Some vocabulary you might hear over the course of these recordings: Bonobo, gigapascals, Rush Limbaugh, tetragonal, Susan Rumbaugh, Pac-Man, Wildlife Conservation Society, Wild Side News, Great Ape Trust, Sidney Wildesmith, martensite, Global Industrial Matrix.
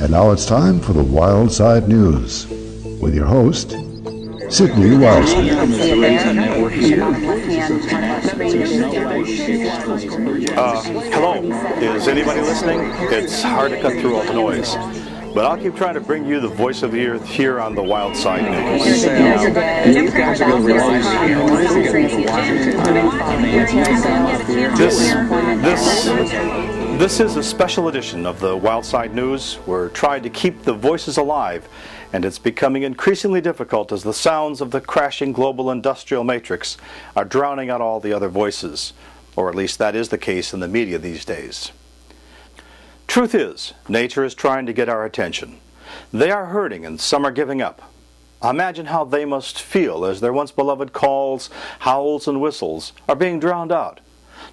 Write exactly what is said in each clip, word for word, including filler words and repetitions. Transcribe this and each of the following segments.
And now it's time for the Wild Side News with your host, Sidney Wildesmith. Uh, hello, is anybody listening? It's hard to cut through all the noise, but I'll keep trying to bring you the voice of the earth here on the Wild Side News. This, this, this is a special edition of the Wild Side News. We're trying to keep the voices alive, and it's becoming increasingly difficult as the sounds of the crashing global industrial matrix are drowning out all the other voices, or at least that is the case in the media these days. Truth is, nature is trying to get our attention. They are hurting and some are giving up. Imagine how they must feel as their once beloved calls, howls, and whistles are being drowned out.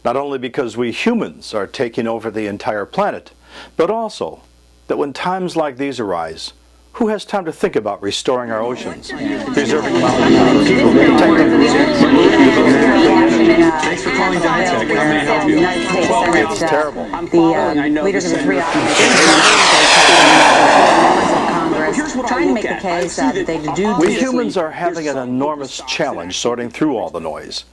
Not only because we humans are taking over the entire planet, but also that when times like these arise, who has time to think about restoring our oceans, preserving mountains, protecting the It's terrible. The leaders of the three trying to make the case that they do. We humans are having an enormous challenge sorting through all the noise.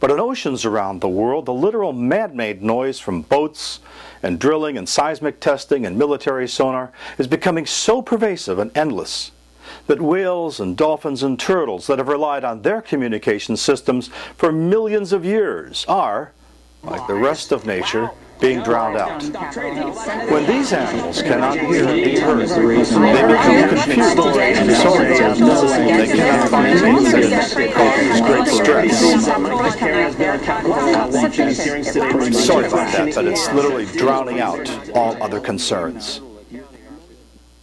But in oceans around the world, the literal man-made noise from boats and drilling and seismic testing and military sonar is becoming so pervasive and endless that whales and dolphins and turtles that have relied on their communication systems for millions of years are, like the rest of nature, being drowned out. When these animals cannot hear and be heard, they become confused and disoriented. They cannot maintain things that causes great stress. Sorry about that, but it's literally drowning out all other concerns.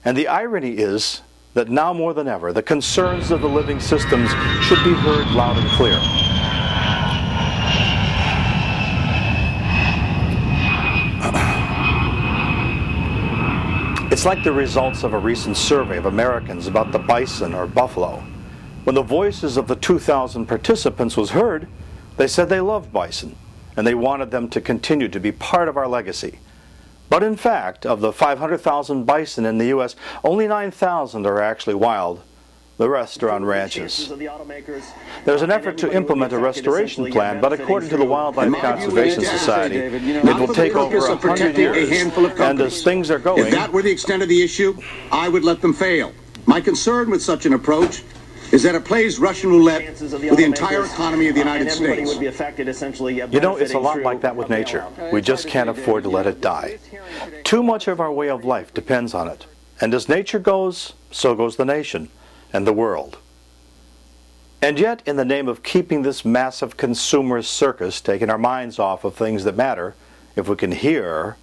And the irony is that now more than ever, the concerns of the living systems should be heard loud and clear. It's like the results of a recent survey of Americans about the bison or buffalo. When the voices of the two thousand participants was heard, they said they loved bison and they wanted them to continue to be part of our legacy. But in fact, of the five hundred thousand bison in the U S, only nine thousand are actually wild. The rest are on ranches. There's an effort to implement a restoration plan, but according to the Wildlife Conservation Society, it will take over a hundred years, and as things are going... If that were the extent of the issue, I would let them fail. My concern with such an approach is that it plays Russian roulette with the entire economy of the United States. You know, it's a lot like that with nature. We just can't afford to let it die. Too much of our way of life depends on it. And as nature goes, so goes the nation and the world. And yet, in the name of keeping this massive consumer circus taking our minds off of things that matter, if we can hear,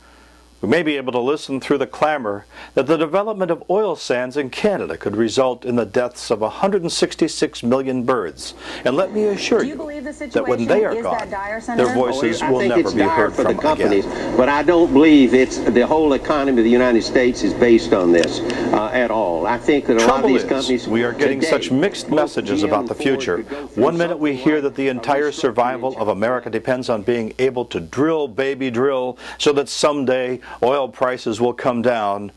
we may be able to listen through the clamor that the development of oil sands in Canada could result in the deaths of one hundred sixty-six million birds. And let me assure you, you that when they are gone, dire, their voices will I think never it's be dire heard for from the companies, again. But I don't believe it's the whole economy of the United States is based on this uh, at all. I think that a Trouble lot of these companies is, we are getting today, such mixed messages about the future. One minute we hear that the entire survival of America depends on being able to drill, baby drill, so that someday oil prices will come down,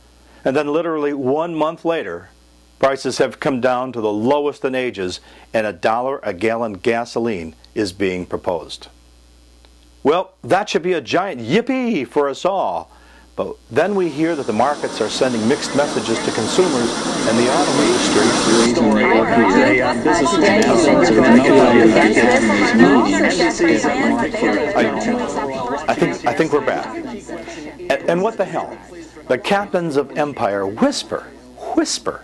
and then literally one month later, prices have come down to the lowest in ages, and a dollar a gallon gasoline is being proposed. Well, that should be a giant yippee for us all, but then we hear that the markets are sending mixed messages to consumers and the auto industry. I think, I think we're back. And what the hell? The captains of empire whisper, whisper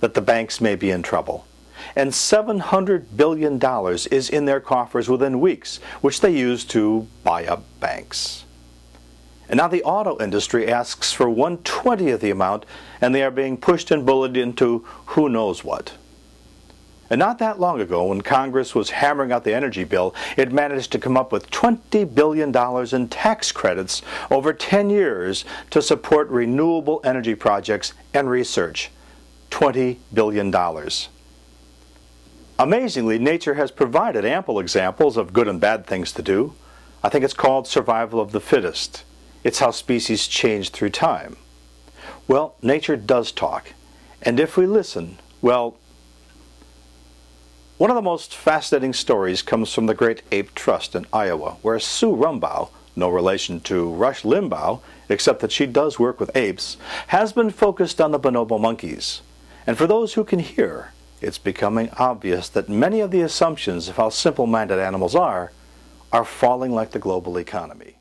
that the banks may be in trouble. And seven hundred billion dollars is in their coffers within weeks, which they use to buy up banks. And now the auto industry asks for one twentieth the amount, and they are being pushed and bullied into who knows what. And not that long ago, when Congress was hammering out the energy bill, it managed to come up with twenty billion dollars in tax credits over ten years to support renewable energy projects and research. twenty billion dollars. Amazingly, nature has provided ample examples of good and bad things to do. I think it's called survival of the fittest. It's how species change through time. Well, nature does talk, and if we listen, well, one of the most fascinating stories comes from the Great Ape Trust in Iowa, where Sue Rumbaugh, no relation to Rush Limbaugh, except that she does work with apes, has been focused on the bonobo monkeys. And for those who can hear, it's becoming obvious that many of the assumptions of how simple-minded animals are, are falling like the global economy.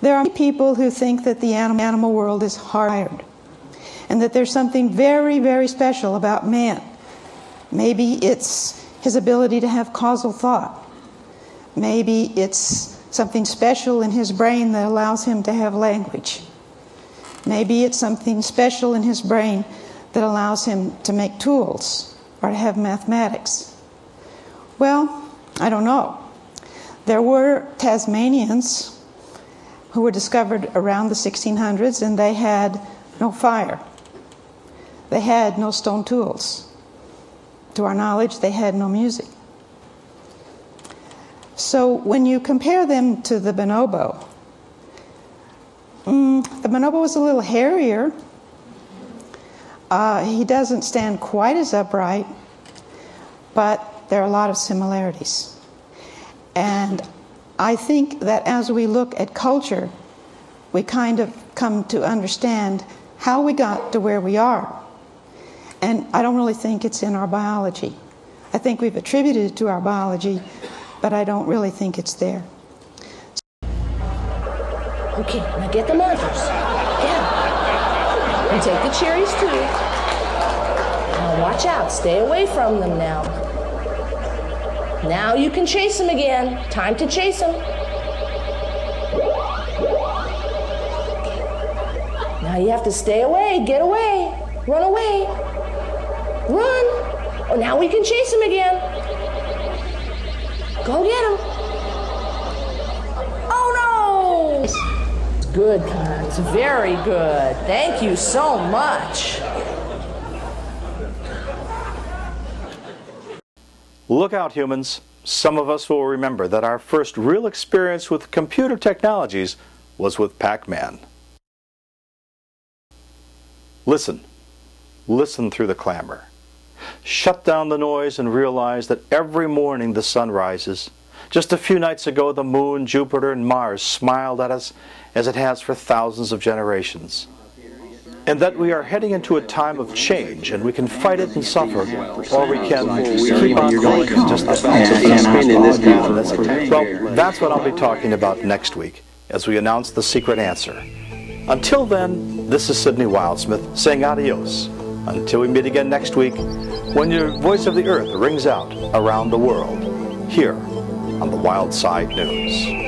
There are people who think that the animal world is hard-wired, and that there's something very, very special about man. Maybe it's his ability to have causal thought. Maybe it's something special in his brain that allows him to have language. Maybe it's something special in his brain that allows him to make tools or to have mathematics. Well, I don't know. There were Tasmanians who were discovered around the sixteen hundreds, and they had no fire. They had no stone tools. To our knowledge, they had no music. So when you compare them to the bonobo, um, the bonobo is a little hairier. Uh, he doesn't stand quite as upright, but there are a lot of similarities. And I think that as we look at culture, we kind of come to understand how we got to where we are. And I don't really think it's in our biology. I think we've attributed it to our biology, but I don't really think it's there. Okay, now get the monsters. Yeah. And take the cherries too. Now watch out, stay away from them now. Now you can chase them again. Time to chase them. Now you have to stay away, get away, run away. Run! Oh, now we can chase him again. Go get him. Oh no! It's good, it's very good. Thank you so much. Look out, humans. Some of us will remember that our first real experience with computer technologies was with Pac-Man. Listen. Listen through the clamor. Shut down the noise and realize that every morning the sun rises. Just a few nights ago, the moon, Jupiter, and Mars smiled at us as it has for thousands of generations. And that we are heading into a time of change, and we can fight it and suffer, or we can keep on going. Just the well, that's what I'll be talking about next week as we announce the secret answer. Until then, this is Sidney Wildesmith saying adios. Until we meet again next week, when your voice of the earth rings out around the world, here on the Wild Side News.